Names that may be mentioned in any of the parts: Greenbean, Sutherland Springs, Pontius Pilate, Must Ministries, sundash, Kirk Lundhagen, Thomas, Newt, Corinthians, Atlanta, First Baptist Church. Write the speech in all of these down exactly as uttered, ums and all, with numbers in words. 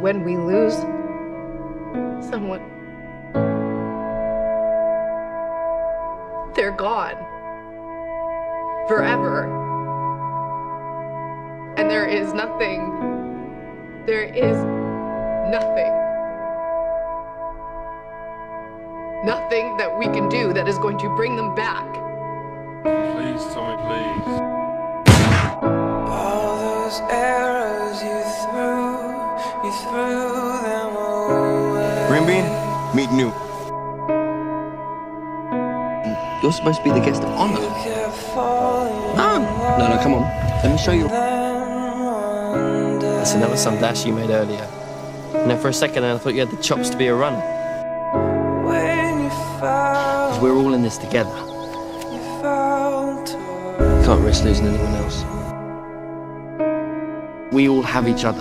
When we lose someone, they're gone forever. And there is nothing, there is nothing, nothing that we can do that is going to bring them back. Please, Tommy, please. All those arrows you threw, you threw them away. Greenbean, meet Newt. You're supposed to be the guest of honor. Mom! No, no, come on. Let me show you. That's another sundash you made earlier. You know, for a second I thought you had the chops to be a runner. Because we're all in this together. You can't risk losing anyone else. We all have each other.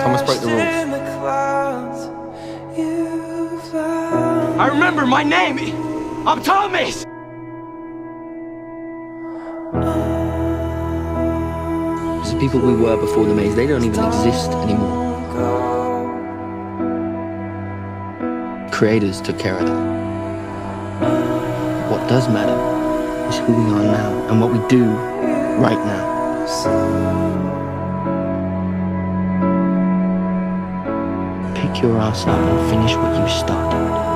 Thomas broke the rules. I remember my name! I'm Thomas! It's the people we were before the maze, they don't even exist anymore. Creators took care of them. What does matter is who we are now and what we do right now. Pick your ass up and finish what you started.